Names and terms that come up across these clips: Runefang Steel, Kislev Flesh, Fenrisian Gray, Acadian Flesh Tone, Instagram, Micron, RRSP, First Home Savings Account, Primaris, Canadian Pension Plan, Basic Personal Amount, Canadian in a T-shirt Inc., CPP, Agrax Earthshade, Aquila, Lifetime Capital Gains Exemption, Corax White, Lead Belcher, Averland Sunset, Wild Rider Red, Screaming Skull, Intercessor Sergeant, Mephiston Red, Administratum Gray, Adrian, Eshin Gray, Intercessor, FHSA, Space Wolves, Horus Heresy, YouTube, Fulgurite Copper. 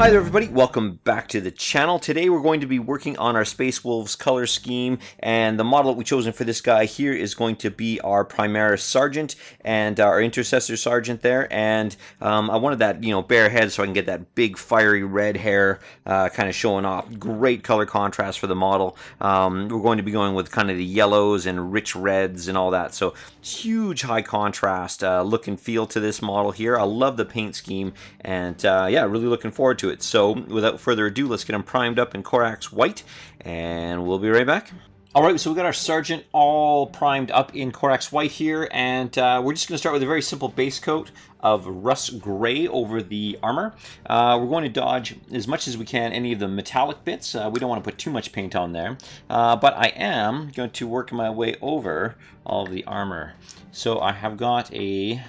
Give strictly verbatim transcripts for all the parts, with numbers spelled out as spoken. Hi there everybody, welcome back to the channel. Today we're going to be working on our Space Wolves color scheme, and the model that we've chosen for this guy here is going to be our Primaris Sergeant and our Intercessor Sergeant there. And um, I wanted that, you know, bare head so I can get that big fiery red hair uh, kind of showing off. Great color contrast for the model. Um, we're going to be going with kind of the yellows and rich reds and all that. So huge high contrast uh, look and feel to this model here. I love the paint scheme and uh, yeah, really looking forward to it. So without further ado, let's get them primed up in Corax White and we'll be right back. All right, so we got our Sergeant all primed up in Corax White here, and uh, we're just going to start with a very simple base coat of rust gray over the armor. Uh, we're going to dodge as much as we can any of the metallic bits. Uh, we don't want to put too much paint on there, uh, but I am going to work my way over all the armor. So I have got a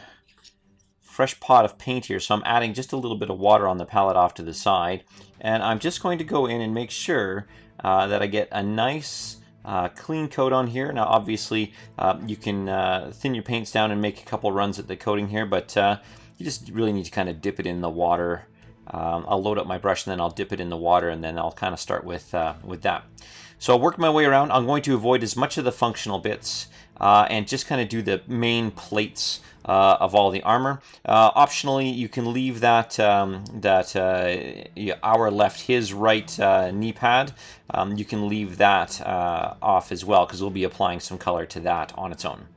fresh pot of paint here, so I'm adding just a little bit of water on the palette off to the side, and I'm just going to go in and make sure uh, that I get a nice uh, clean coat on here. Now obviously uh, you can uh, thin your paints down and make a couple runs at the coating here, but uh, you just really need to kind of dip it in the water. um, I'll load up my brush and then I'll dip it in the water, and then I'll kind of start with uh, with that. So I'll work my way around. I'm going to avoid as much of the functional bits uh, and just kind of do the main plates Uh, of all the armor. Uh, optionally, you can leave that um, that uh, our left, his right uh, knee pad. Um, you can leave that uh, off as well, because we'll be applying some color to that on its own.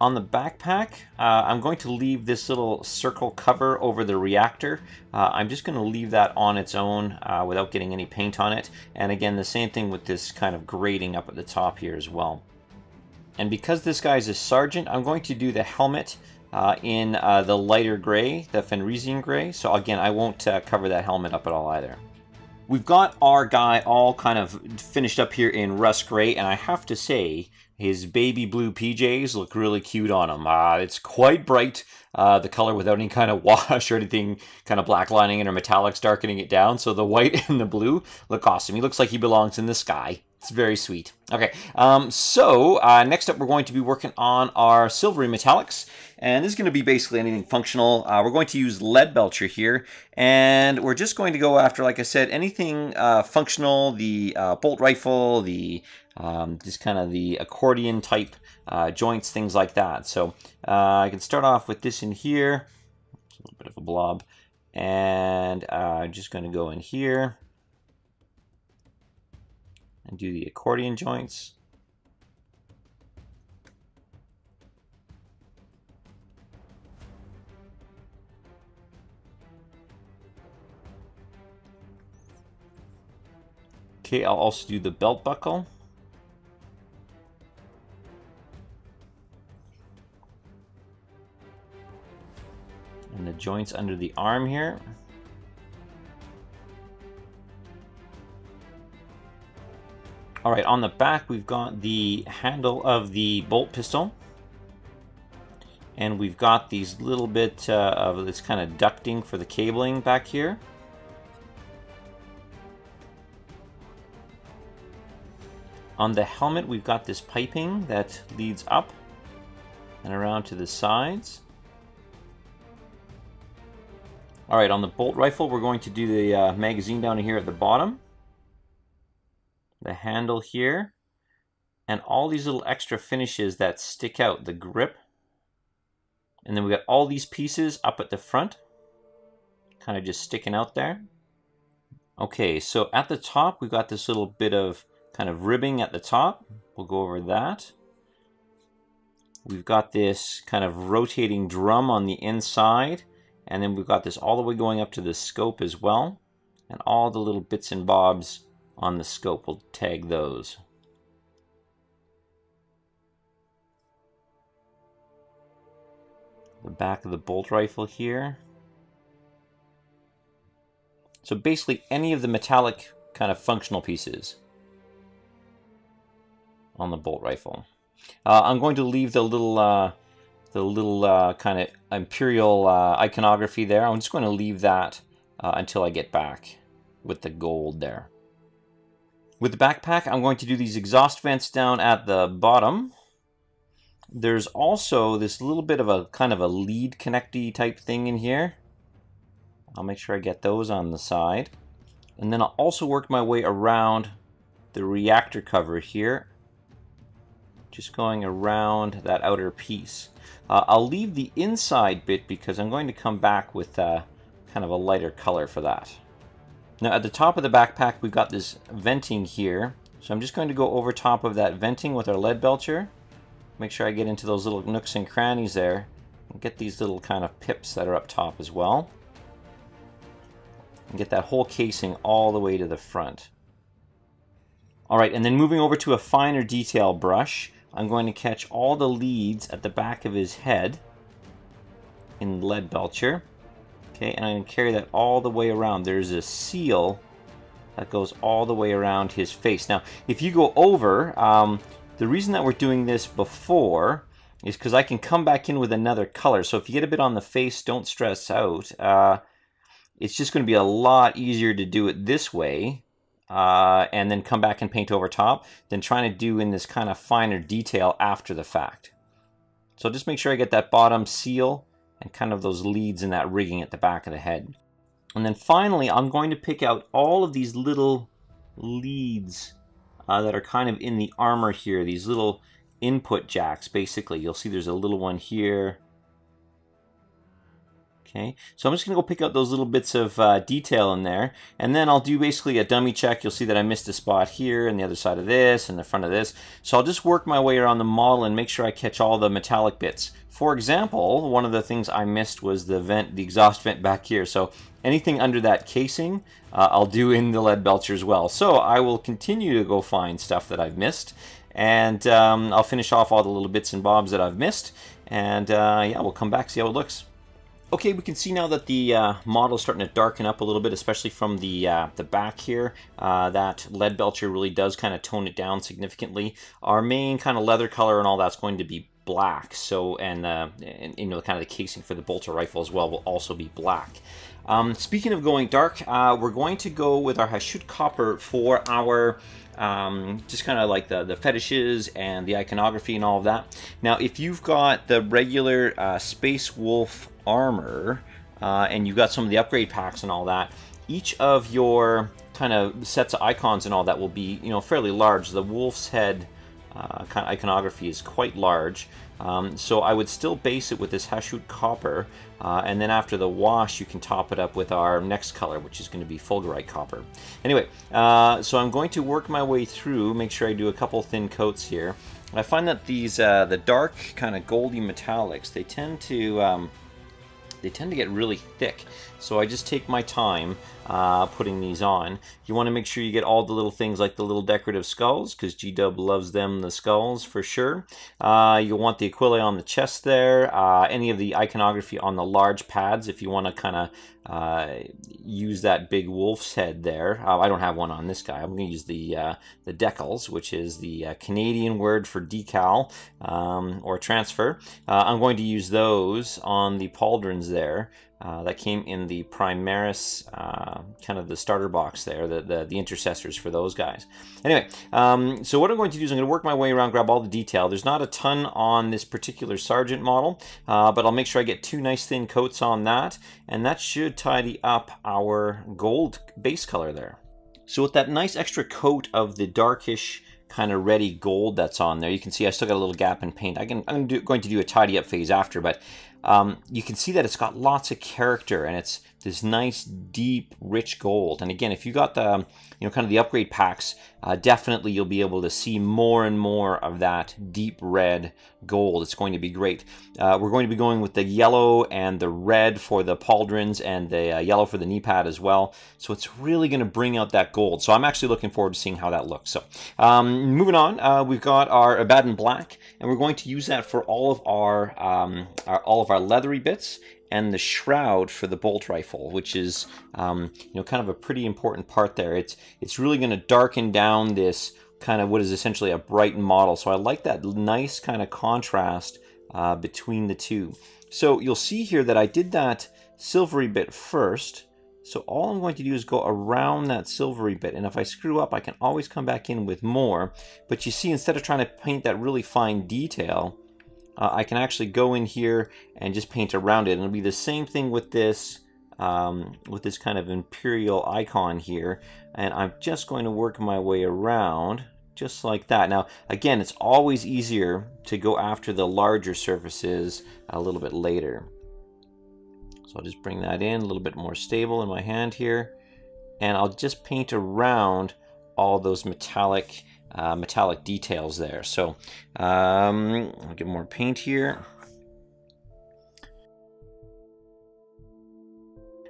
On the backpack, uh, I'm going to leave this little circle cover over the reactor. Uh, I'm just going to leave that on its own uh, without getting any paint on it. And again, the same thing with this kind of grating up at the top here as well. And because this guy is a sergeant, I'm going to do the helmet uh, in uh, the lighter gray, the Fenrisian gray. So again, I won't uh, cover that helmet up at all either. We've got our guy all kind of finished up here in rust gray, and I have to say his baby blue P Js look really cute on him. Uh, it's quite bright, uh, the color, without any kind of wash or anything kind of black lining it or metallics darkening it down. So the white and the blue look awesome. He looks like he belongs in the sky. It's very sweet. Okay, um, so uh, next up we're going to be working on our silvery metallics, and this is going to be basically anything functional. Uh, we're going to use Lead Belcher here, and we're just going to go after, like I said, anything uh, functional, the uh, bolt rifle, the um, just kind of the accordion type uh, joints, things like that. So uh, I can start off with this in here. It's a little bit of a blob, and uh, I'm just going to go in here and do the accordion joints. Okay, I'll also do the belt buckle. And the joints under the arm here. All right, on the back, we've got the handle of the bolt pistol. And we've got these little bit uh, of this kind of ducting for the cabling back here. On the helmet, we've got this piping that leads up and around to the sides. All right, on the bolt rifle, we're going to do the uh, magazine down here at the bottom. The handle here, and all these little extra finishes that stick out, the grip. And then we got all these pieces up at the front, kind of just sticking out there. Okay, so at the top, we've got this little bit of kind of ribbing at the top. We'll go over that. We've got this kind of rotating drum on the inside, and then we've got this all the way going up to the scope as well, and all the little bits and bobs on the scope. We'll tag those. The back of the bolt rifle here. So basically any of the metallic kind of functional pieces on the bolt rifle. Uh, I'm going to leave the little uh, the little uh, kind of imperial uh, iconography there. I'm just going to leave that uh, until I get back with the gold there. With the backpack, I'm going to do these exhaust vents down at the bottom. There's also this little bit of a kind of a lead connecty type thing in here. I'll make sure I get those on the side. And then I'll also work my way around the reactor cover here. Just going around that outer piece. Uh, I'll leave the inside bit because I'm going to come back with uh, kind of a lighter color for that. Now at the top of the backpack we've got this venting here. So I'm just going to go over top of that venting with our Lead Belcher. Make sure I get into those little nooks and crannies there. And get these little kind of pips that are up top as well. And get that whole casing all the way to the front. Alright, and then moving over to a finer detail brush, I'm going to catch all the leads at the back of his head in Lead Belcher. Okay, and I'm going to carry that all the way around. There's a seal that goes all the way around his face. Now, if you go over, um, the reason that we're doing this before is because I can come back in with another color. So if you get a bit on the face, don't stress out. Uh, it's just going to be a lot easier to do it this way. Uh, and then come back and paint over top than trying to do in this kind of finer detail after the fact. So just make sure I get that bottom seal and kind of those leads in that rigging at the back of the head. And then finally, I'm going to pick out all of these little leads uh, that are kind of in the armor here, these little input jacks, basically. You'll see there's a little one here. Okay, so I'm just going to go pick out those little bits of uh, detail in there, and then I'll do basically a dummy check. You'll see that I missed a spot here, and the other side of this, and the front of this. So I'll just work my way around the model and make sure I catch all the metallic bits. For example, one of the things I missed was the vent, the exhaust vent back here. So anything under that casing, uh, I'll do in the Lead Belcher as well. So I will continue to go find stuff that I've missed, and um, I'll finish off all the little bits and bobs that I've missed, and uh, yeah, we'll come back, see how it looks. Okay, we can see now that the uh, model is starting to darken up a little bit, especially from the uh, the back here. Uh, that Lead Belcher really does kind of tone it down significantly. Our main kind of leather color and all that's going to be black. So, and, uh, and you know, kind of the casing for the bolter rifle as well will also be black. Um, speaking of going dark, uh, we're going to go with our Hashut Copper for our um, just kind of like the, the fetishes and the iconography and all of that. Now, if you've got the regular uh, Space Wolf armor uh, and you've got some of the upgrade packs and all that, each of your kind of sets of icons and all that will be, you know, fairly large. The wolf's head uh, kind of iconography is quite large, um, so I would still base it with this Hashut Copper, uh, and then after the wash you can top it up with our next color, which is going to be Fulgurite Copper. Anyway, uh, so I'm going to work my way through, make sure I do a couple thin coats here. I find that these uh, the dark kind of goldy metallics, they tend to um, They tend to get really thick, so I just take my time uh, putting these on. You want to make sure you get all the little things like the little decorative skulls, because G-Dub loves them, the skulls, for sure. Uh, you'll want the Aquila on the chest there, uh, any of the iconography on the large pads if you want to kind of uh, use that big wolf's head there. Uh, I don't have one on this guy. I'm going to use the, uh, the decals, which is the uh, Canadian word for decal um, or transfer. Uh, I'm going to use those on the pauldrons there uh, that came in the Primaris, uh, kind of the starter box there, the, the, the intercessors for those guys. Anyway, um, so what I'm going to do is I'm going to work my way around, grab all the detail. There's not a ton on this particular Sergeant model, uh, but I'll make sure I get two nice thin coats on that, and that should tidy up our gold base color there. So with that nice extra coat of the darkish kind of ready gold that's on there, you can see I still got a little gap in paint. I can, I'm do, going to do a tidy up phase after, but Um, you can see that it's got lots of character, and it's this nice, deep, rich gold. And again, if you got the, you know, kind of the upgrade packs, uh, definitely you'll be able to see more and more of that deep red gold. It's going to be great. Uh, we're going to be going with the yellow and the red for the pauldrons, and the uh, yellow for the knee pad as well. So it's really going to bring out that gold. So I'm actually looking forward to seeing how that looks. So um, moving on, uh, we've got our Abaddon Black, and we're going to use that for all of our, um, our all of our leathery bits and the shroud for the bolt rifle, which is um, you know, kind of a pretty important part there. It's it's really going to darken down this kind of what is essentially a bright model. So I like that nice kind of contrast uh, between the two. So you'll see here that I did that silvery bit first. So all I'm going to do is go around that silvery bit, and if I screw up I can always come back in with more. But you see, instead of trying to paint that really fine detail, Uh, I can actually go in here and just paint around it. And it'll be the same thing with this um, with this kind of imperial icon here, and I'm just going to work my way around just like that. Now again, it's always easier to go after the larger surfaces a little bit later. So I'll just bring that in, a little bit more stable in my hand here, and I'll just paint around all those metallic uh, metallic details there. So um, I'll get more paint here.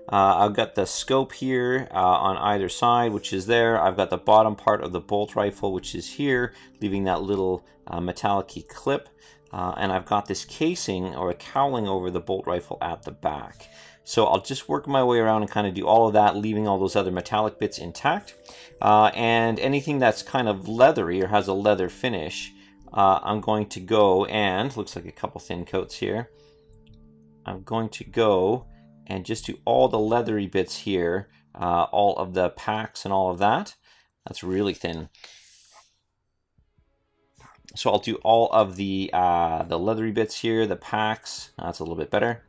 Uh, I've got the scope here uh, on either side, which is there. I've got the bottom part of the bolt rifle, which is here, leaving that little uh, metallic-y clip. Uh, and I've got this casing or a cowling over the bolt rifle at the back. So I'll just work my way around and kind of do all of that, leaving all those other metallic bits intact. Uh, and anything that's kind of leathery or has a leather finish, uh, I'm going to go and, looks like a couple thin coats here, I'm going to go and just do all the leathery bits here, uh, all of the packs and all of that. That's really thin. So I'll do all of the uh, the leathery bits here, the packs. That's a little bit better.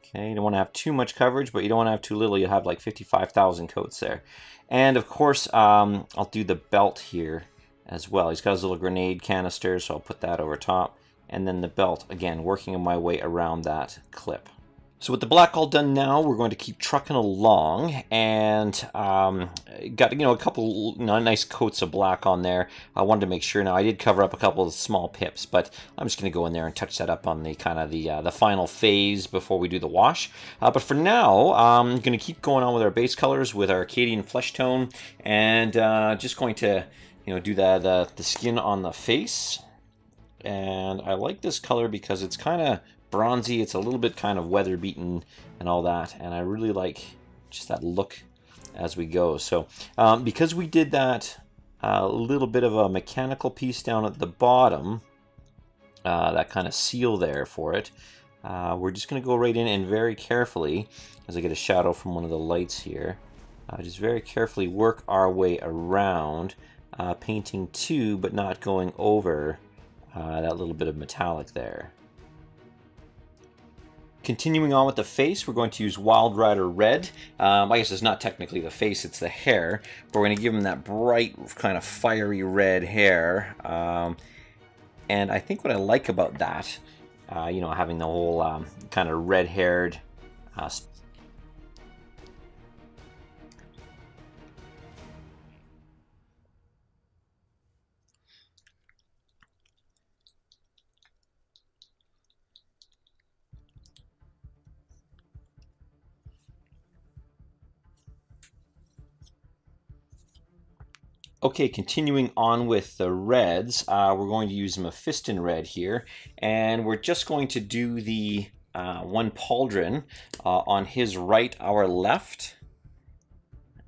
Okay, you don't want to have too much coverage, but you don't want to have too little. You'll have like fifty-five thousand coats there. And of course, um, I'll do the belt here as well. He's got his little grenade canister, so I'll put that over top. And then the belt, again, working my way around that clip. So with the black all done now, we're going to keep trucking along, and um, got, you know, a couple nice coats of black on there. I wanted to make sure. Now I did cover up a couple of small pips, but I'm just going to go in there and touch that up on the kind of the uh, the final phase before we do the wash. Uh, but for now, I'm going to keep going on with our base colors with our Acadian Flesh Tone, and uh, just going to, you know, do the, the the skin on the face. And I like this color because it's kind of bronzy, it's a little bit kind of weather beaten and all that, and I really like just that look as we go. So um, because we did that a uh, little bit of a mechanical piece down at the bottom, uh, that kind of seal there for it, uh, we're just going to go right in and very carefully, as I get a shadow from one of the lights here, uh, just very carefully work our way around, uh, painting to but not going over uh, that little bit of metallic there. Continuing on with the face, we're going to use Wild Rider Red. Um, I guess it's not technically the face, it's the hair. But we're going to give him that bright, kind of fiery red hair. Um, and I think what I like about that, uh, you know, having the whole um, kind of red-haired... Uh, Okay, continuing on with the reds, uh, we're going to use Mephiston Red here, and we're just going to do the uh, one pauldron uh, on his right, our left,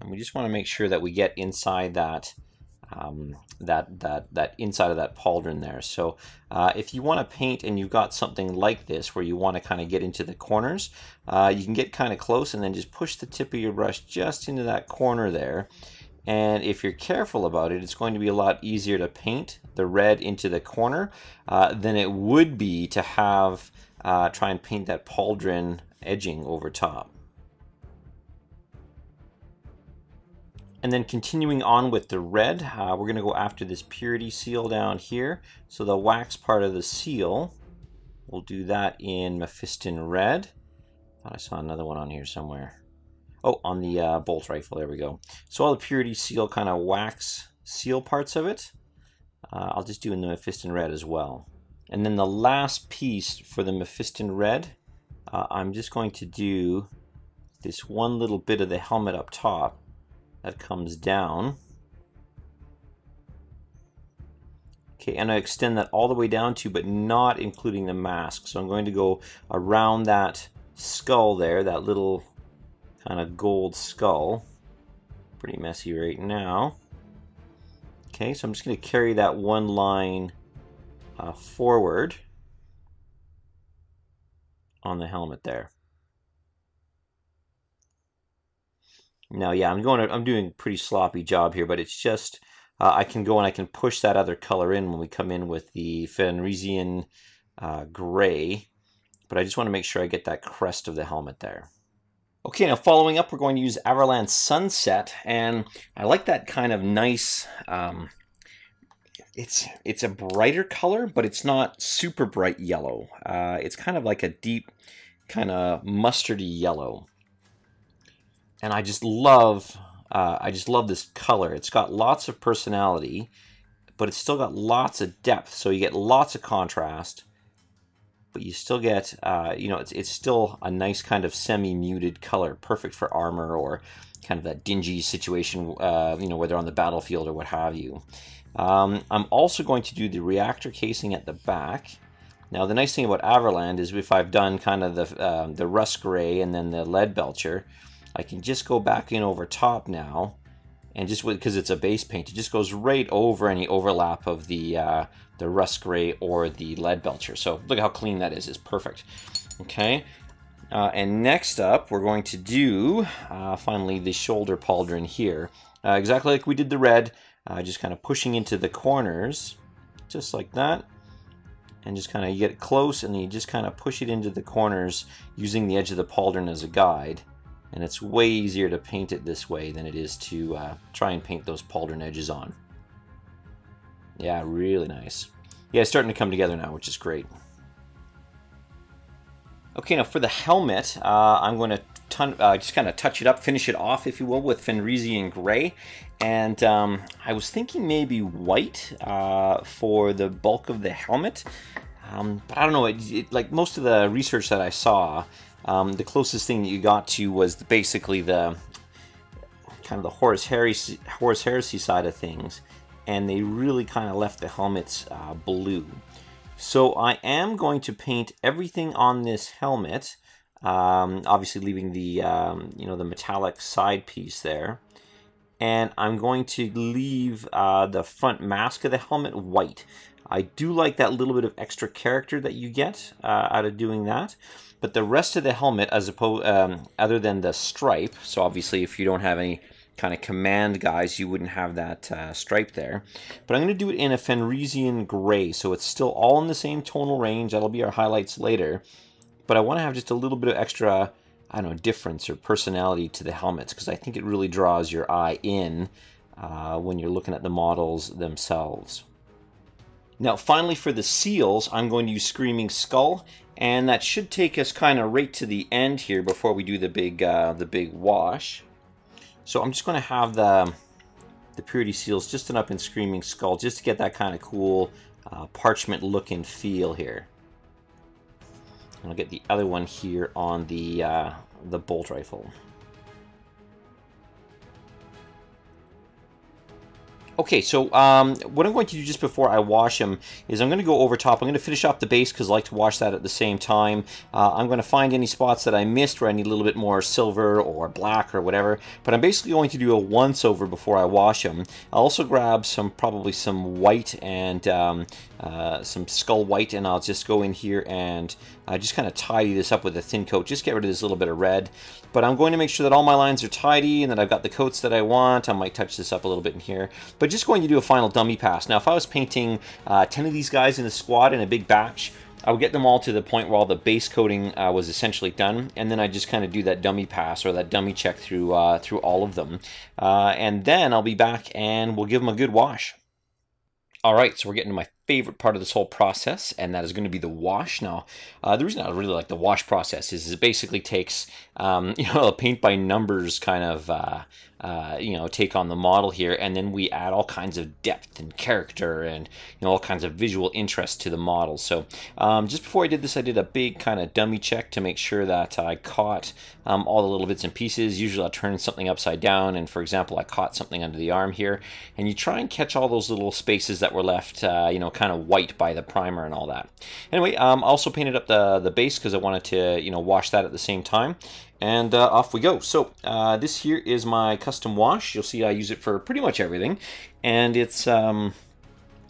and we just want to make sure that we get inside that um, that that that inside of that pauldron there. So, uh, if you want to paint and you've got something like this where you want to kind of get into the corners, uh, you can get kind of close and then just push the tip of your brush just into that corner there. And if you're careful about it, it's going to be a lot easier to paint the red into the corner uh, than it would be to have uh, try and paint that pauldron edging over top. And then continuing on with the red, uh, we're going to go after this purity seal down here. So the wax part of the seal, we'll do that in Mephiston Red. I thought I saw another one on here somewhere. Oh, on the uh, bolt rifle, there we go. So all the purity seal kind of wax seal parts of it, uh, I'll just do in the Mephiston Red as well. And then the last piece for the Mephiston Red, uh, I'm just going to do this one little bit of the helmet up top that comes down. Okay, and I extend that all the way down to, but not including the mask. So I'm going to go around that skull there, that little kind of gold skull. Pretty messy right now. Okay, so I'm just going to carry that one line uh, forward on the helmet there. Now, yeah, I'm going to, I'm doing a pretty sloppy job here, but it's just uh, I can go and I can push that other color in when we come in with the Fenrisian uh, Gray, but I just want to make sure I get that crest of the helmet there. Okay, now following up, we're going to use Averland Sunset, and I like that kind of nice, um, it's it's a brighter color, but it's not super bright yellow. Uh, it's kind of like a deep, kind of mustardy yellow. And I just love, uh, I just love this color. It's got lots of personality, but it's still got lots of depth, so you get lots of contrast. But you still get, uh, you know, it's, it's still a nice kind of semi-muted color, perfect for armor or kind of that dingy situation, uh, you know, whether on the battlefield or what have you. Um, I'm also going to do the reactor casing at the back. Now, the nice thing about Averland is if I've done kind of the, uh, the Rust Gray and then the Lead Belcher, I can just go back in over top now, and just because it's a base paint, it just goes right over any overlap of the uh, the Rust Gray or the Lead Belcher. So look how clean that is. It's perfect. Okay, uh, and next up we're going to do uh, finally the shoulder pauldron here, uh, exactly like we did the red, uh, just kind of pushing into the corners, just like that, and just kind of get it close, and then you just kind of push it into the corners using the edge of the pauldron as a guide. And it's way easier to paint it this way than it is to uh, try and paint those pauldron edges on. Yeah, really nice. Yeah, it's starting to come together now, which is great. Okay, now for the helmet, uh, I'm going to ton uh, just kind of touch it up, finish it off, if you will, with Fenrisian Gray. And um, I was thinking maybe white uh, for the bulk of the helmet. Um, but I don't know, it, it, like most of the research that I saw, Um, the closest thing that you got to was the, basically the kind of the Horus Heresy, Horus Heresy side of things, and they really kind of left the helmets uh, blue. So I am going to paint everything on this helmet, um, obviously leaving the um, you know, the metallic side piece there, and I'm going to leave uh, the front mask of the helmet white. I do like that little bit of extra character that you get uh, out of doing that. But the rest of the helmet, as opposed, um, other than the stripe, so obviously if you don't have any kind of command guys, you wouldn't have that uh, stripe there. But I'm going to do it in a Fenrisian Gray, so it's still all in the same tonal range. That'll be our highlights later. But I want to have just a little bit of extra, I don't know, difference or personality to the helmets, because I think it really draws your eye in uh, when you're looking at the models themselves. Now finally for the seals, I'm going to use Screaming Skull, and that should take us kind of right to the end here before we do the big uh, the big wash. So I'm just going to have the, the purity seals just up in Screaming Skull just to get that kind of cool uh, parchment look and feel here. And I'll get the other one here on the, uh, the bolt rifle. Okay, so um, what I'm going to do just before I wash them is I'm going to go over top. I'm going to finish off the base because I like to wash that at the same time. Uh, I'm going to find any spots that I missed where I need a little bit more silver or black or whatever. But I'm basically going to do a once-over before I wash them. I'll also grab some, probably some white and um, uh, some skull white, and I'll just go in here and uh, just kind of tidy this up with a thin coat. Just get rid of this little bit of red. But I'm going to make sure that all my lines are tidy and that I've got the coats that I want. I might touch this up a little bit in here. But just going to do a final dummy pass. Now, if I was painting uh, ten of these guys in a squad in a big batch, I would get them all to the point where all the base coating uh, was essentially done, and then I just kind of do that dummy pass or that dummy check through, uh, through all of them. Uh, and then I'll be back and we'll give them a good wash. All right, so we're getting to my favorite part of this whole process, and that is going to be the wash. Now, uh, the reason I really like the wash process is, is it basically takes, um, you know, a paint by numbers kind of, uh, uh, you know, take on the model here, and then we add all kinds of depth and character and, you know, all kinds of visual interest to the model. So um, just before I did this, I did a big kind of dummy check to make sure that I caught um, all the little bits and pieces. Usually I'll turn something upside down, and for example, I caught something under the arm here, and you try and catch all those little spaces that were left, uh, you know, kind of white by the primer and all that. Anyway, um, I also painted up the, the base because I wanted to, you know, wash that at the same time. And uh, off we go. So uh, this here is my custom wash. You'll see I use it for pretty much everything. And it's... Um,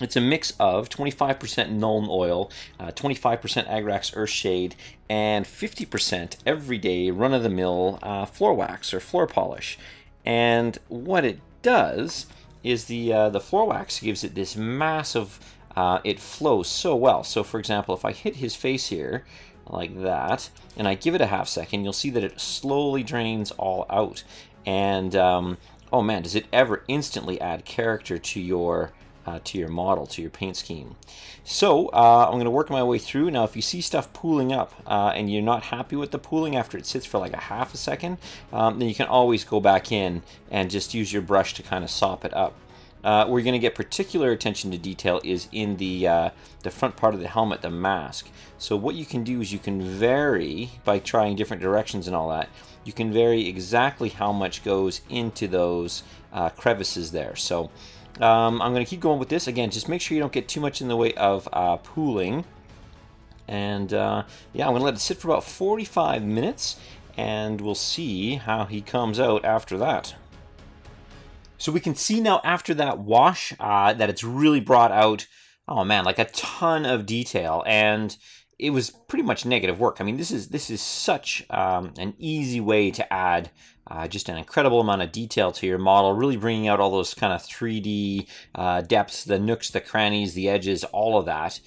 It's a mix of twenty-five percent Nuln Oil, uh, twenty-five percent Agrax Earthshade, and fifty percent everyday run-of-the-mill uh, floor wax or floor polish. And what it does is the uh, the floor wax gives it this massive, uh, it flows so well. So for example, if I hit his face here, like that, and I give it a half second, you'll see that it slowly drains all out. And um, oh man, does it ever instantly add character to your uh, to your model, to your paint scheme. So uh, I'm going to work my way through. Now if you see stuff pooling up uh, and you're not happy with the pooling after it sits for like a half a second, um, then you can always go back in and just use your brush to kind of sop it up. Uh, where you're going to get particular attention to detail is in the uh, the front part of the helmet, the mask. So what you can do is you can vary by trying different directions and all that. You can vary exactly how much goes into those uh, crevices there. So um, I'm going to keep going with this. Again, just make sure you don't get too much in the way of uh, pooling. And uh, yeah, I'm going to let it sit for about forty-five minutes, and we'll see how he comes out after that. So we can see now after that wash uh, that it's really brought out, oh man, like a ton of detail, and it was pretty much negative work. I mean, this is this is such um, an easy way to add uh, just an incredible amount of detail to your model, really bringing out all those kind of three D uh, depths, the nooks, the crannies, the edges, all of that.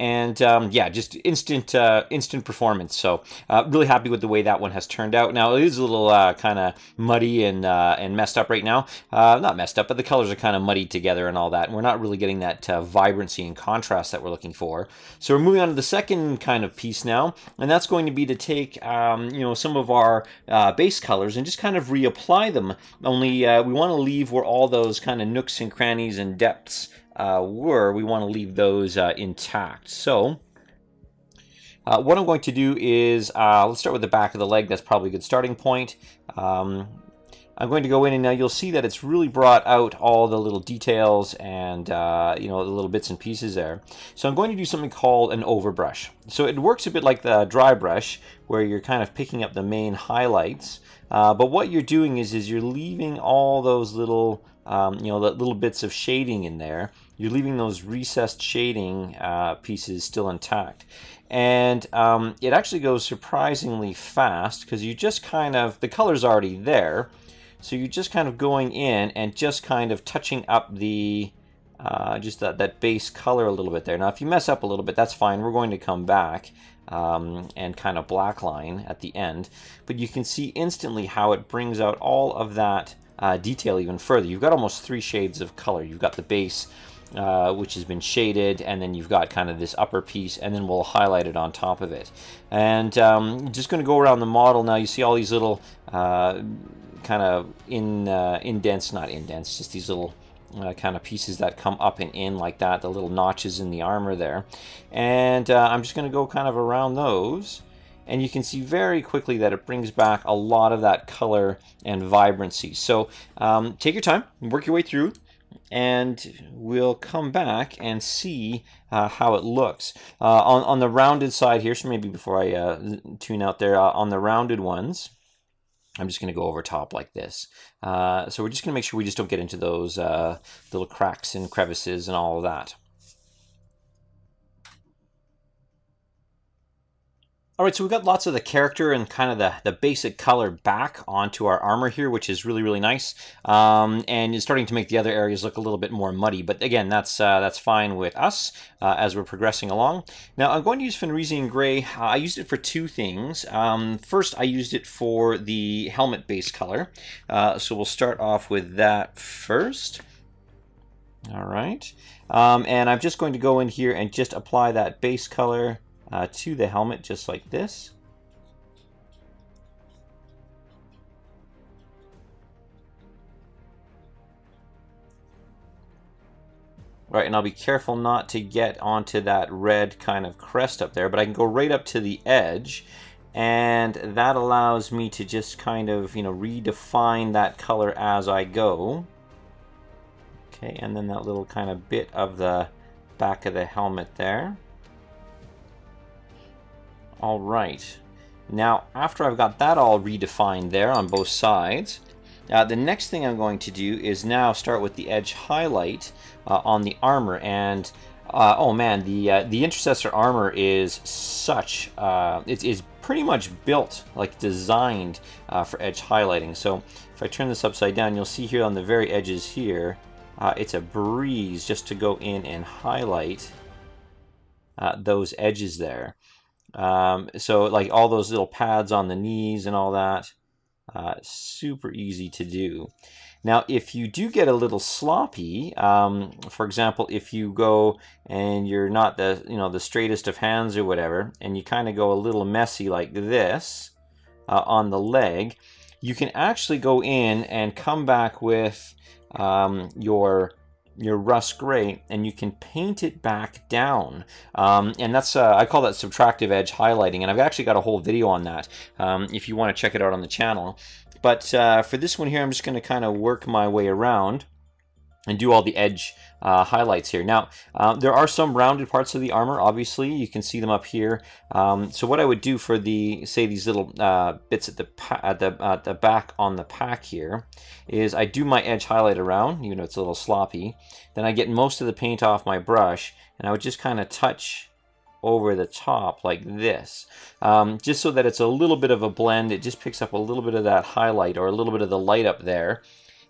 And um, yeah, just instant uh, instant performance. So uh, really happy with the way that one has turned out. Now it is a little uh, kind of muddy and uh, and messed up right now. Uh, not messed up, but the colors are kind of muddied together and all that. And we're not really getting that uh, vibrancy and contrast that we're looking for. So we're moving on to the second kind of piece now, and that's going to be to take um, you know, some of our uh, base colors and just kind of reapply them. Only uh, we want to leave where all those kind of nooks and crannies and depths Uh, were, we want to leave those uh, intact. So uh, what I'm going to do is, uh, let's start with the back of the leg. That's probably a good starting point. Um, I'm going to go in, and now you'll see that it's really brought out all the little details and uh, you know, the little bits and pieces there. So I'm going to do something called an overbrush. So it works a bit like the dry brush, where you're kind of picking up the main highlights. Uh, but what you're doing is, is you're leaving all those little, um, you know, the little bits of shading in there. You're leaving those recessed shading uh, pieces still intact. And um, it actually goes surprisingly fast, because you just kind of, the color's already there. So you're just kind of going in and just kind of touching up the, uh, just that, that base color a little bit there. Now, if you mess up a little bit, that's fine. We're going to come back um, and kind of blackline at the end. But you can see instantly how it brings out all of that uh, detail even further. You've got almost three shades of color. You've got the base, Uh, which has been shaded, and then you've got kind of this upper piece, and then we'll highlight it on top of it. And um, just going to go around the model now. You see all these little uh, kind of in uh, indents, not indents, just these little uh, kind of pieces that come up and in like that, the little notches in the armor there. And uh, I'm just going to go kind of around those, and you can see very quickly that it brings back a lot of that color and vibrancy. So um, take your time, work your way through, and we'll come back and see uh, how it looks. Uh, on, on the rounded side here, so maybe before I uh, tune out there, uh, on the rounded ones, I'm just going to go over top like this. Uh, so we're just going to make sure we just don't get into those uh, little cracks and crevices and all of that. All right, so we've got lots of the character and kind of the, the basic color back onto our armor here, which is really, really nice. Um, and it's starting to make the other areas look a little bit more muddy. But again, that's uh, that's fine with us uh, as we're progressing along. Now, I'm going to use Fenrisian Gray. Uh, I used it for two things. Um, first, I used it for the helmet base color. Uh, so we'll start off with that first. All right. Um, and I'm just going to go in here and just apply that base color Uh, to the helmet, just like this. Right, and I'll be careful not to get onto that red kind of crest up there, but I can go right up to the edge, and that allows me to just kind of, you know, redefine that color as I go. Okay, and then that little kind of bit of the back of the helmet there. All right, now after I've got that all redefined there on both sides, uh, the next thing I'm going to do is now start with the edge highlight uh, on the armor. And uh, oh man, the uh, the Intercessor armor is such, uh, it is pretty much built, like designed uh, for edge highlighting. So if I turn this upside down, you'll see here on the very edges here, uh, it's a breeze just to go in and highlight uh, those edges there. Um, so like all those little pads on the knees and all that, uh, super easy to do. Now, if you do get a little sloppy, um, for example, if you go and you're not the, you know, the straightest of hands or whatever, and you kind of go a little messy like this uh, on the leg, you can actually go in and come back with um, your your rust gray, and you can paint it back down. Um, and that's, uh, I call that subtractive edge highlighting, and I've actually got a whole video on that um, if you want to check it out on the channel. But uh, for this one here, I'm just going to kind of work my way around and do all the edge uh, highlights here. Now, uh, there are some rounded parts of the armor, obviously. You can see them up here. Um, so what I would do for the, say, these little uh, bits at the, at, the, at the back on the pack here is I do my edge highlight around, even though it's a little sloppy. Then I get most of the paint off my brush, and I would just kind of touch over the top like this, um, just so that it's a little bit of a blend. It just picks up a little bit of that highlight or a little bit of the light up there.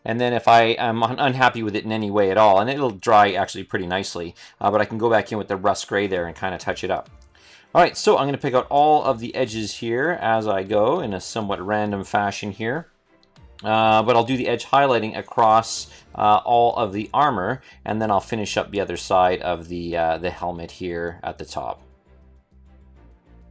And then if I am unhappy with it in any way at all, and it'll dry actually pretty nicely, uh, but I can go back in with the rust gray there and kind of touch it up. All right, so I'm going to pick out all of the edges here as I go in a somewhat random fashion here. Uh, but I'll do the edge highlighting across uh, all of the armor, and then I'll finish up the other side of the, uh, the helmet here at the top.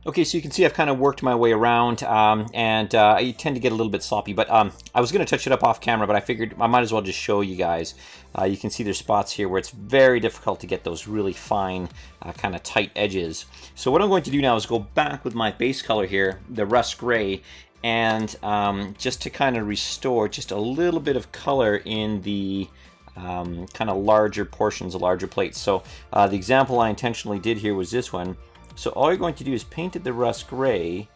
Okay, so you can see I've kind of worked my way around, um, and uh, I tend to get a little bit sloppy, but um, I was going to touch it up off camera, but I figured I might as well just show you guys. Uh, you can see there's spots here where it's very difficult to get those really fine, uh, kind of tight edges. So what I'm going to do now is go back with my base color here, the rust gray, and um, just to kind of restore just a little bit of color in the um, kind of larger portions, larger plates. So uh, the example I intentionally did here was this one. So all you're going to do is paint it the rust gray,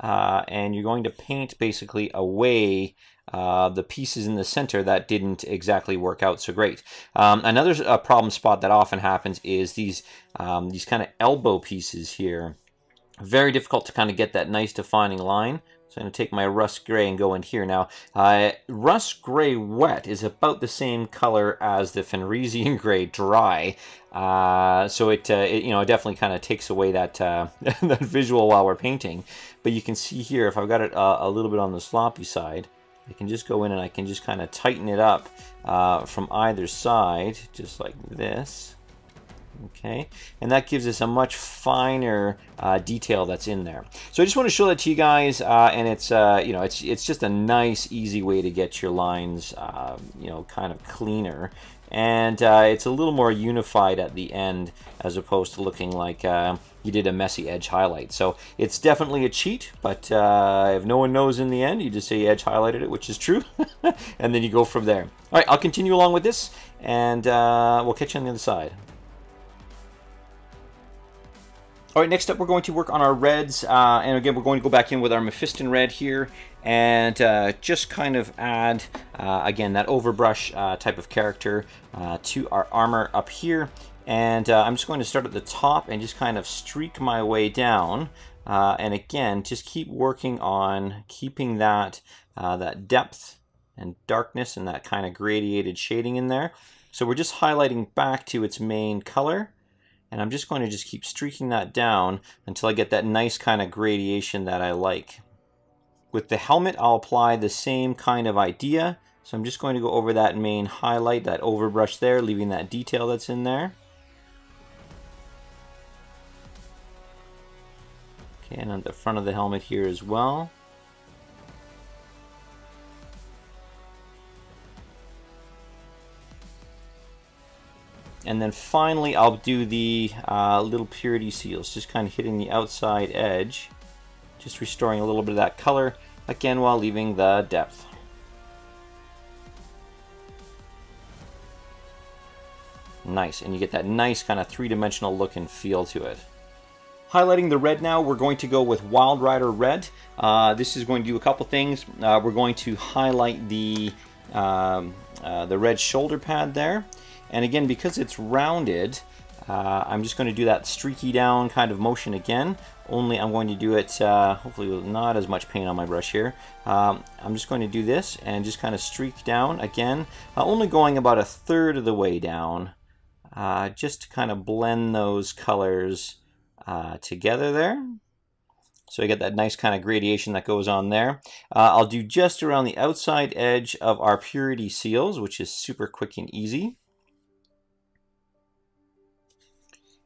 uh, and you're going to paint basically away uh, the pieces in the center that didn't exactly work out so great. Um, another uh, problem spot that often happens is these, um, these kind of elbow pieces here. Very difficult to kind of get that nice defining line. So I'm going to take my rust gray and go in here. Now, uh, rust gray wet is about the same color as the Fenrisian gray dry. Uh, so it, uh, it, you know, definitely kind of takes away that, uh, that visual while we're painting. But you can see here, if I've got it uh, a little bit on the sloppy side, I can just go in and I can just kind of tighten it up uh, from either side, just like this. Okay, and that gives us a much finer uh, detail that's in there. So I just want to show that to you guys, uh, and it's uh, you know it's it's just a nice, easy way to get your lines uh, you know kind of cleaner, and uh, it's a little more unified at the end as opposed to looking like uh, you did a messy edge highlight. So it's definitely a cheat, but uh, if no one knows in the end, you just say you edge highlighted it, which is true, and then you go from there. All right, I'll continue along with this, and uh, we'll catch you on the other side. All right, next up, we're going to work on our reds. Uh, and again, we're going to go back in with our Mephiston Red here and uh, just kind of add, uh, again, that overbrush uh, type of character uh, to our armor up here. And uh, I'm just going to start at the top and just kind of streak my way down. Uh, and again, just keep working on keeping that, uh, that depth and darkness and that kind of gradiated shading in there. So we're just highlighting back to its main color. And I'm just going to just keep streaking that down until I get that nice kind of gradation that I like. With the helmet, I'll apply the same kind of idea. So I'm just going to go over that main highlight, that overbrush there, leaving that detail that's in there. Okay, and on the front of the helmet here as well. And then finally, I'll do the uh, little purity seals, just kind of hitting the outside edge, just restoring a little bit of that color, again, while leaving the depth. Nice, and you get that nice kind of three-dimensional look and feel to it. Highlighting the red now, we're going to go with Wild Rider Red. Uh, this is going to do a couple things. Uh, we're going to highlight the, um, uh, the red shoulder pad there. And again, because it's rounded, uh, I'm just going to do that streaky down kind of motion again, only I'm going to do it uh, hopefully with not as much paint on my brush here. Um, I'm just going to do this and just kind of streak down again, uh, only going about a third of the way down, uh, just to kind of blend those colors uh, together there. So you get that nice kind of gradation that goes on there. Uh, I'll do just around the outside edge of our Purity Seals, which is super quick and easy.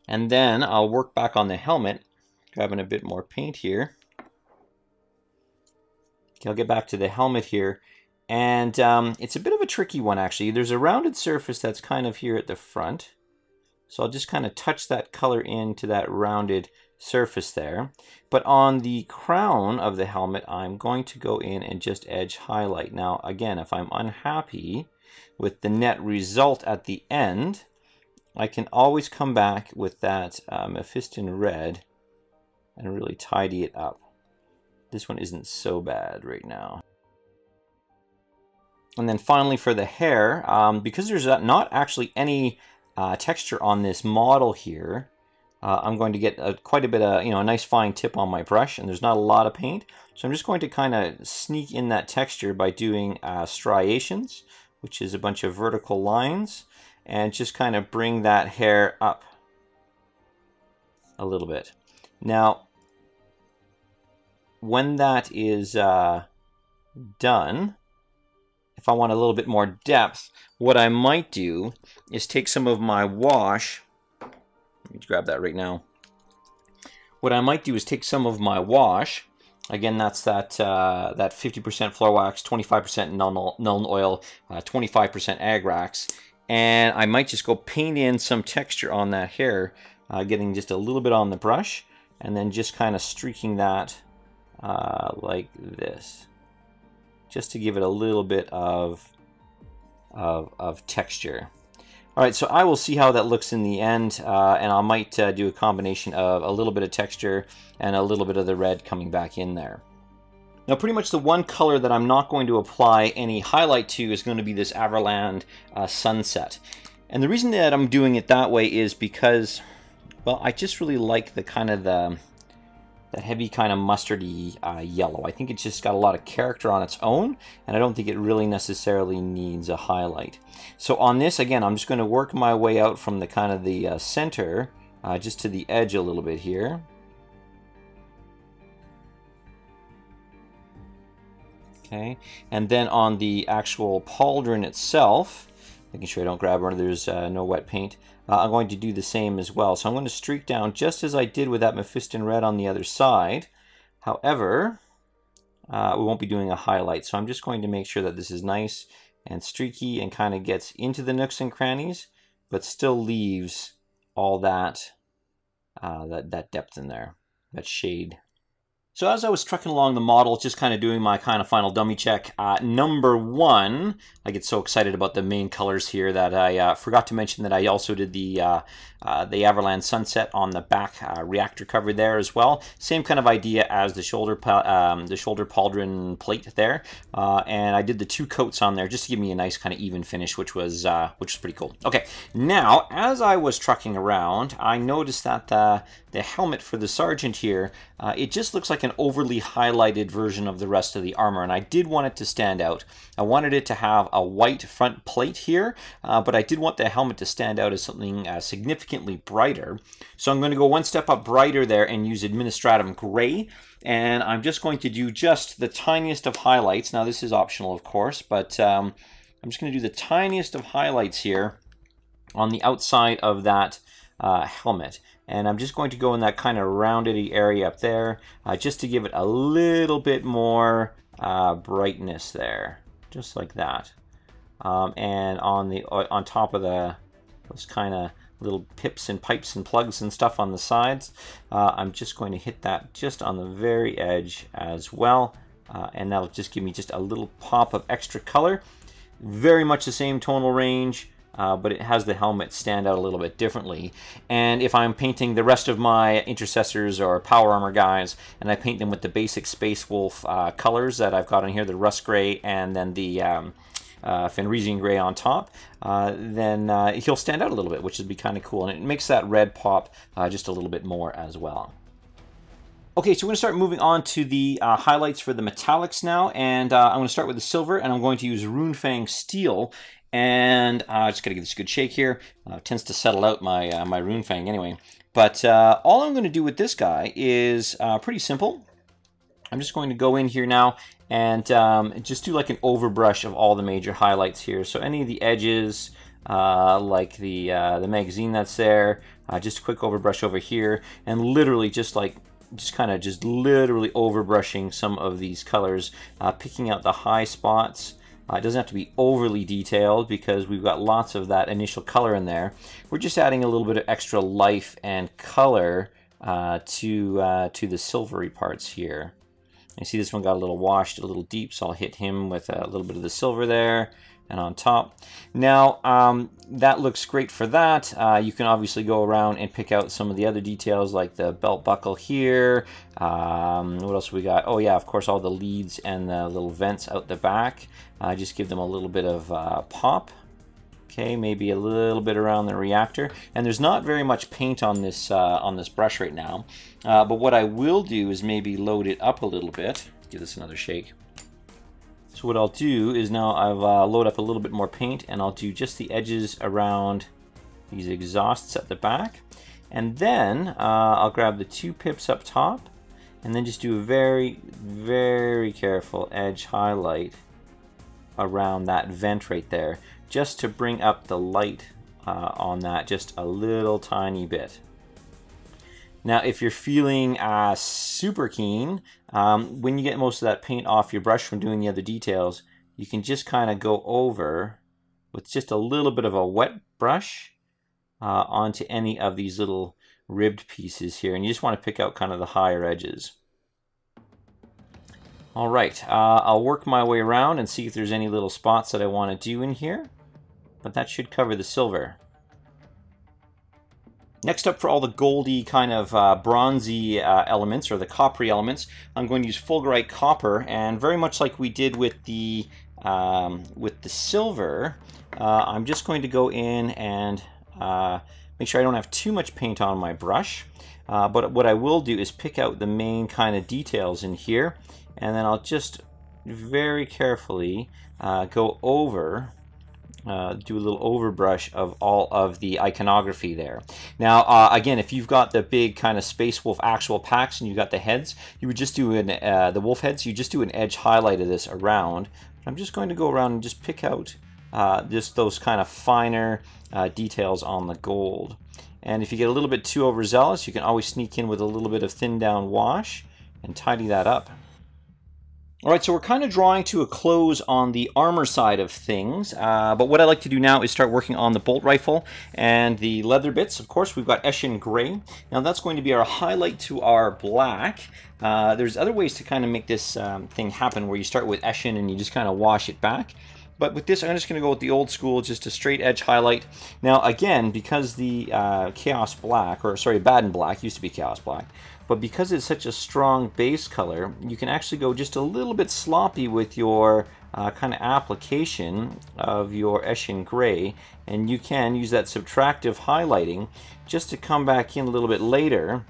And then I'll work back on the helmet, grabbing a bit more paint here. Okay, I'll get back to the helmet here. And um, it's a bit of a tricky one, actually. There's a rounded surface that's kind of here at the front. So I'll just kind of touch that color into that rounded surface there. But on the crown of the helmet, I'm going to go in and just edge highlight. Now, again, if I'm unhappy with the net result at the end, I can always come back with that uh, Mephiston Red and really tidy it up. This one isn't so bad right now. And then finally for the hair, um, because there's not actually any uh, texture on this model here, uh, I'm going to get a, quite a bit of, you know, a nice fine tip on my brush, and there's not a lot of paint. So I'm just going to kind of sneak in that texture by doing uh, striations, which is a bunch of vertical lines, and just kind of bring that hair up a little bit. Now, when that is uh, done, if I want a little bit more depth, what I might do is take some of my wash. Let me grab that right now. What I might do is take some of my wash. Again, that's that uh, that fifty percent floor wax, twenty-five percent Nuln Oil, uh, twenty-five percent Agrax, and I might just go paint in some texture on that hair, uh, getting just a little bit on the brush, and then just kind of streaking that uh, like this, just to give it a little bit of, of, of texture. All right, so I will see how that looks in the end, uh, and I might uh, do a combination of a little bit of texture and a little bit of the red coming back in there. Now, pretty much the one color that I'm not going to apply any highlight to is going to be this Averland uh, Sunset. And the reason that I'm doing it that way is because, well, I just really like the kind of the... that heavy kind of mustardy uh, yellow. I think it's just got a lot of character on its own, and I don't think it really necessarily needs a highlight. So on this, again, I'm just going to work my way out from the kind of the uh, center, uh, just to the edge a little bit here. Okay, and then on the actual pauldron itself, making sure I don't grab one, there's uh, no wet paint. Uh, I'm going to do the same as well. So I'm going to streak down just as I did with that Mephiston Red on the other side. However, uh, we won't be doing a highlight. So I'm just going to make sure that this is nice and streaky and kind of gets into the nooks and crannies, but still leaves all that, uh, that, that depth in there, that shade. So as I was trucking along the model, just kind of doing my kind of final dummy check, uh, number one, I get so excited about the main colors here that I uh, forgot to mention that I also did the uh, uh, the Averland Sunset on the back uh, reactor cover there as well. Same kind of idea as the shoulder um, the shoulder pauldron plate there, uh, and I did the two coats on there just to give me a nice kind of even finish, which was uh, which was pretty cool. Okay, now as I was trucking around, I noticed that the the helmet for the sergeant here, uh, it just looks like an overly highlighted version of the rest of the armor, and I did want it to stand out. I wanted it to have a white front plate here, uh, but I did want the helmet to stand out as something uh, significantly brighter. So I'm going to go one step up brighter there and use Administratum Gray, and I'm just going to do just the tiniest of highlights. Now this is optional, of course, but um, I'm just going to do the tiniest of highlights here on the outside of that uh, helmet. And I'm just going to go in that kind of roundedy area up there, uh, just to give it a little bit more uh, brightness there, just like that. Um, and on the on top of the those kind of little pips and pipes and plugs and stuff on the sides, uh, I'm just going to hit that just on the very edge as well, uh, and that'll just give me just a little pop of extra color. Very much the same tonal range. Uh, but it has the helmet stand out a little bit differently. And if I'm painting the rest of my intercessors or power armor guys, and I paint them with the basic Space Wolf uh, colors that I've got in here, the rust gray and then the um, uh, Fenrisian Gray on top, uh, then uh, he'll stand out a little bit, which would be kind of cool. And it makes that red pop uh, just a little bit more as well. Okay, so we're going to start moving on to the uh, highlights for the metallics now. And uh, I'm going to start with the silver, and I'm going to use Runefang Steel. And I uh, just gotta give this a good shake here. Uh, it tends to settle out my uh, my Runefang anyway. But uh, all I'm gonna do with this guy is uh, pretty simple. I'm just going to go in here now and um, just do like an overbrush of all the major highlights here. So any of the edges, uh, like the uh, the magazine that's there, uh, just a quick overbrush over here, and literally just like just kind of just literally overbrushing some of these colors, uh, picking out the high spots. Uh, it doesn't have to be overly detailed because we've got lots of that initial color in there. We're just adding a little bit of extra life and color uh, to uh, to the silvery parts here. You see this one got a little washed, a little deep, so I'll hit him with a little bit of the silver there and on top. Now, um, that looks great for that. Uh, you can obviously go around and pick out some of the other details like the belt buckle here. Um, what else we got? Oh yeah, of course, all the leads and the little vents out the back. Uh, just give them a little bit of uh, pop. Okay, maybe a little bit around the reactor, and there's not very much paint on this uh, on this brush right now. Uh, but what I will do is maybe load it up a little bit. Give this another shake. So what I'll do is now I've uh, load up a little bit more paint, and I'll do just the edges around these exhausts at the back, and then uh, I'll grab the two pips up top, and then just do a very, very careful edge highlight around that vent right there, just to bring up the light uh, on that just a little tiny bit. Now, if you're feeling uh, super keen, um, when you get most of that paint off your brush from doing the other details, you can just kind of go over with just a little bit of a wet brush uh, onto any of these little ribbed pieces here, and you just want to pick out kind of the higher edges. All right, uh, I'll work my way around and see if there's any little spots that I want to do in here, but that should cover the silver. Next up, for all the goldy kind of uh, bronzy uh, elements, or the coppery elements, I'm going to use Fulgurite Copper, and very much like we did with the um, with the silver, uh, I'm just going to go in and uh, make sure I don't have too much paint on my brush, uh, but what I will do is pick out the main kind of details in here, and then I'll just very carefully uh, go over, uh, do a little overbrush of all of the iconography there. Now, uh, again, if you've got the big kind of Space Wolf actual packs and you've got the heads, you would just do an, uh, the wolf heads, you just do an edge highlight of this around. I'm just going to go around and just pick out uh, just those kind of finer uh, details on the gold. And if you get a little bit too overzealous, you can always sneak in with a little bit of thin down wash and tidy that up. All right, so we're kind of drawing to a close on the armor side of things, uh, but what I like to do now is start working on the bolt rifle and the leather bits. Of course, we've got Eshin Gray. Now, that's going to be our highlight to our black. Uh, there's other ways to kind of make this um, thing happen, where you start with Eshin and you just kind of wash it back. But with this, I'm just going to go with the old school, just a straight edge highlight. Now, again, because the uh, Chaos Black, or sorry, Abaddon Black, used to be Chaos Black, but because it's such a strong base color, you can actually go just a little bit sloppy with your uh, kind of application of your Eshin Gray, and you can use that subtractive highlighting just to come back in a little bit later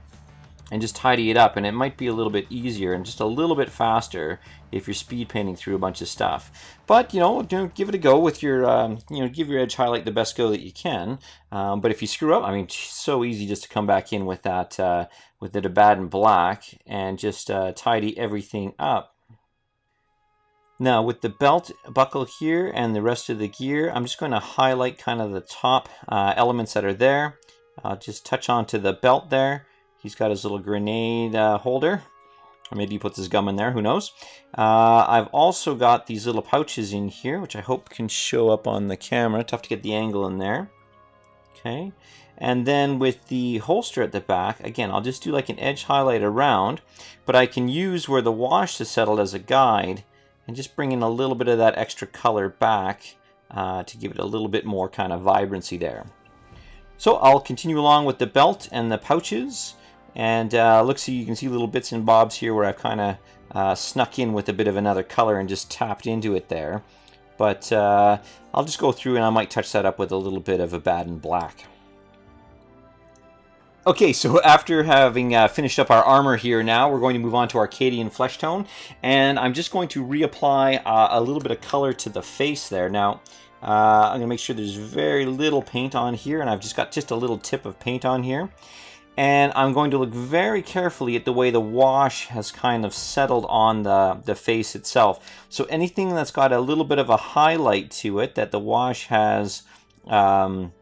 and just tidy it up, and it might be a little bit easier and just a little bit faster if you're speed painting through a bunch of stuff. But, you know, give it a go with your, um, you know, give your edge highlight the best go that you can. Um, but if you screw up, I mean, it's so easy just to come back in with that, uh, with the Abaddon Black and just uh, tidy everything up. Now, with the belt buckle here and the rest of the gear, I'm just going to highlight kind of the top uh, elements that are there. I'll just touch onto the belt there. He's got his little grenade uh, holder, or maybe he puts his gum in there, who knows. Uh, I've also got these little pouches in here, which I hope can show up on the camera. Tough to get the angle in there. Okay, and then with the holster at the back, again, I'll just do like an edge highlight around, but I can use where the wash is settled as a guide and just bring in a little bit of that extra color back uh, to give it a little bit more kind of vibrancy there. So I'll continue along with the belt and the pouches. And uh, look, see, you can see little bits and bobs here where I've kind of uh, snuck in with a bit of another color and just tapped into it there. But uh, I'll just go through and I might touch that up with a little bit of Abaddon Black. Okay, so after having uh, finished up our armor here now, we're going to move on to Acadian Flesh Tone. And I'm just going to reapply uh, a little bit of color to the face there. Now, uh, I'm going to make sure there's very little paint on here, and I've just got just a little tip of paint on here. And I'm going to look very carefully at the way the wash has kind of settled on the, the face itself. So anything that's got a little bit of a highlight to it, that the wash has, um,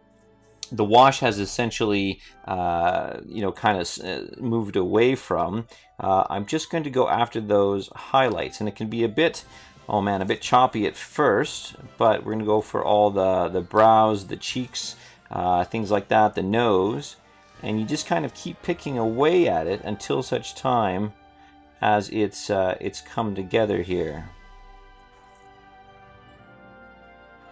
the wash has essentially, uh, you know, kind of moved away from, uh, I'm just going to go after those highlights. And it can be a bit, oh man, a bit choppy at first, but we're going to go for all the, the brows, the cheeks, uh, things like that, the nose. And you just kind of keep picking away at it until such time as it's uh, it's come together here.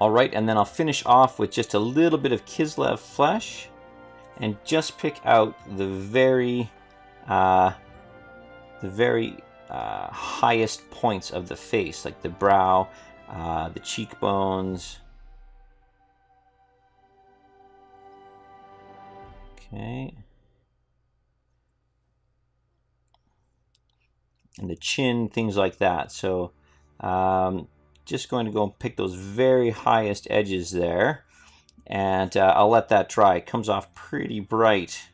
All right, and then I'll finish off with just a little bit of Kislev Flesh, and just pick out the very uh, the very uh, highest points of the face, like the brow, uh, the cheekbones. Okay. And the chin, things like that. So um, just going to go and pick those very highest edges there. And uh, I'll let that dry. It comes off pretty bright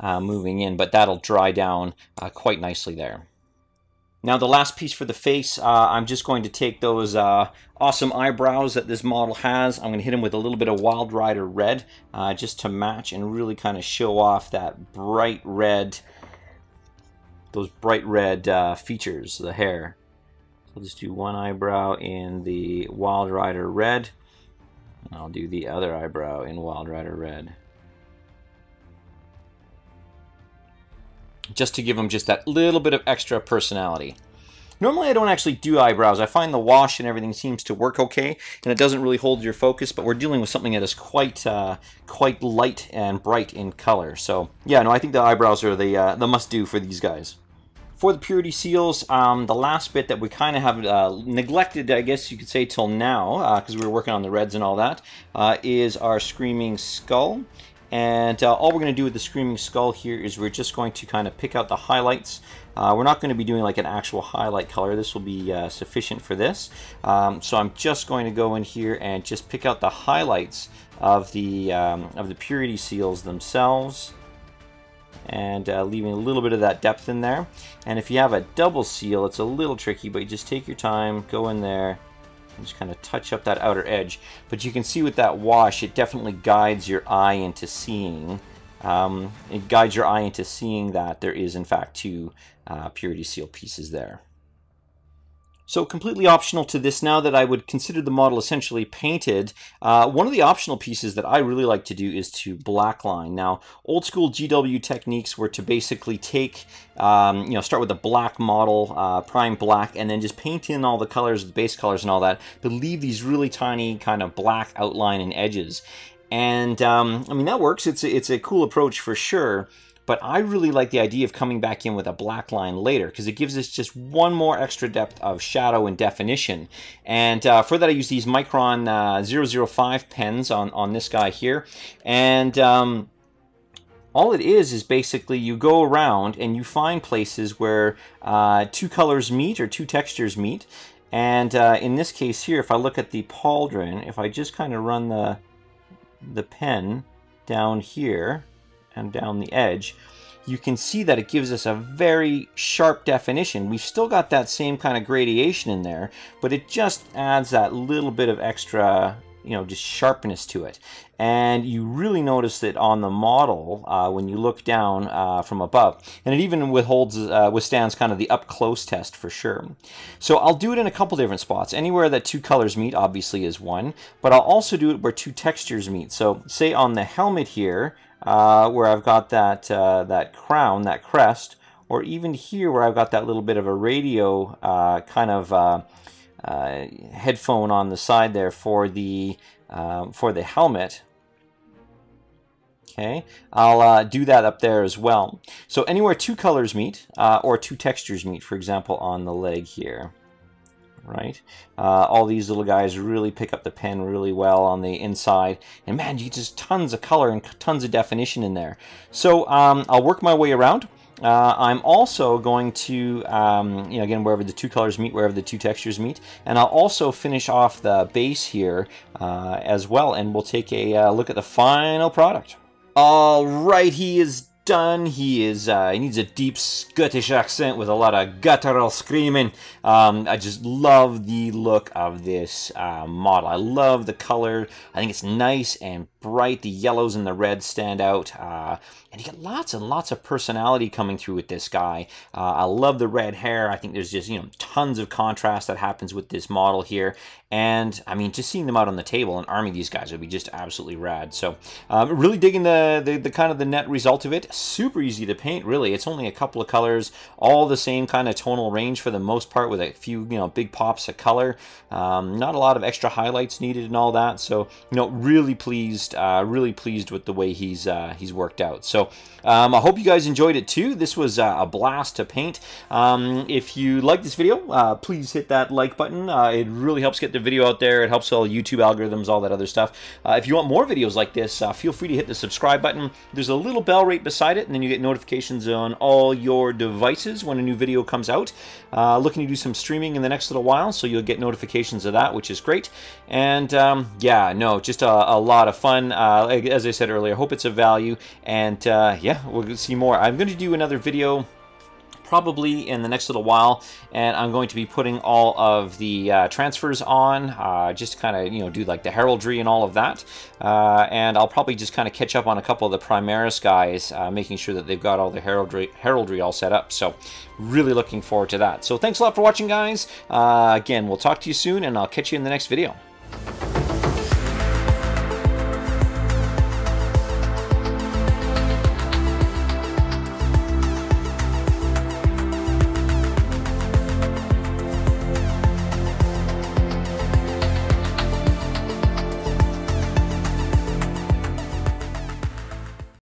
uh, moving in, but that'll dry down uh, quite nicely there. Now the last piece for the face, uh, I'm just going to take those uh, awesome eyebrows that this model has. I'm going to hit them with a little bit of Wild Rider Red uh, just to match and really kind of show off that bright red, those bright red uh, features, the hair. So I'll just do one eyebrow in the Wild Rider Red, and I'll do the other eyebrow in Wild Rider Red. Just to give them just that little bit of extra personality. Normally I don't actually do eyebrows. I find the wash and everything seems to work okay, and it doesn't really hold your focus, but we're dealing with something that is quite uh, quite light and bright in color. So yeah, no, I think the eyebrows are the, uh, the must-do for these guys. For the Purity Seals, um, the last bit that we kind of have uh, neglected, I guess you could say, till now, because uh, we were working on the reds and all that, uh, is our Screaming Skull. And uh, all we're going to do with the Screaming Skull here is we're just going to kind of pick out the highlights. Uh, we're not going to be doing like an actual highlight color. This will be uh, sufficient for this. Um, so I'm just going to go in here and just pick out the highlights of the, um, of the Purity Seals themselves. And uh, leaving a little bit of that depth in there. And if you have a double seal, it's a little tricky, but you just take your time, go in there. Just kind of touch up that outer edge, but you can see with that wash, it definitely guides your eye into seeing. Um, it guides your eye into seeing that there is in fact two uh, Purity Seal pieces there. So completely optional to this, now that I would consider the model essentially painted, uh, one of the optional pieces that I really like to do is to blackline. Now, old school G W techniques were to basically take, um, you know, start with a black model, uh, prime black, and then just paint in all the colors, the base colors and all that, but leave these really tiny kind of black outline and edges. And, um, I mean, that works. It's a, it's a cool approach for sure. But I really like the idea of coming back in with a black line later, because it gives us just one more extra depth of shadow and definition. And uh, for that I use these Micron uh, zero zero five pens on, on this guy here. And um, all it is is basically you go around and you find places where uh, two colors meet or two textures meet. And uh, in this case here, if I look at the pauldron, if I just kind of run the, the pen down here, and down the edge, you can see that it gives us a very sharp definition. We've still got that same kind of gradation in there, but it just adds that little bit of extra, you know, just sharpness to it. And you really notice that on the model uh, when you look down uh, from above. And it even withholds, uh, withstands kind of the up-close test for sure. So I'll do it in a couple different spots. Anywhere that two colors meet obviously is one, but I'll also do it where two textures meet. So say on the helmet here, Uh, where I've got that uh, that crown, that crest, or even here where I've got that little bit of a radio uh, kind of uh, uh, headphone on the side there for the uh, for the helmet. Okay, I'll uh, do that up there as well. So anywhere two colors meet uh, or two textures meet, for example, on the leg here. Right, uh, all these little guys really pick up the pen really well on the inside, and man, you get just tons of color and tons of definition in there. So um, I'll work my way around. Uh, I'm also going to, um, you know, again, wherever the two colors meet, wherever the two textures meet, and I'll also finish off the base here uh, as well, and we'll take a uh, look at the final product. All right, he is done. He is uh, he needs a deep Scottish accent with a lot of guttural screaming. Um, I just love the look of this uh, model. I love the color. I think it's nice and bright. The yellows and the reds stand out. Uh, and you get lots and lots of personality coming through with this guy. Uh, I love the red hair. I think there's just, you know, tons of contrast that happens with this model here. And, I mean, just seeing them out on the table and arming these guys would be just absolutely rad. So, um, really digging the, the, the kind of the net result of it. Super easy to paint, really. It's only a couple of colors, all the same kind of tonal range for the most part, with a few, you know, big pops of color. Um, not a lot of extra highlights needed and all that. So, you know, really pleased, uh, really pleased with the way he's, uh, he's worked out. So, um, I hope you guys enjoyed it too. This was uh, a blast to paint. Um, if you like this video, uh, please hit that like button. Uh, it really helps get the video out there. It helps all YouTube algorithms, all that other stuff. Uh, if you want more videos like this, uh, feel free to hit the subscribe button. There's a little bell right beside it, and then you get notifications on all your devices when a new video comes out. Uh, looking to do some streaming in the next little while, so you'll get notifications of that, which is great. And um, yeah, no, just a, a lot of fun. Uh, as I said earlier, I hope it's of value, and uh, yeah, we'll see more. I'm going to do another video probably in the next little while, and I'm going to be putting all of the uh, transfers on, uh, just to kind of, you know, do like the heraldry and all of that, uh, and I'll probably just kind of catch up on a couple of the Primaris guys, uh, making sure that they've got all the heraldry, heraldry all set up, so really looking forward to that. So thanks a lot for watching, guys. Uh, again, we'll talk to you soon, and I'll catch you in the next video.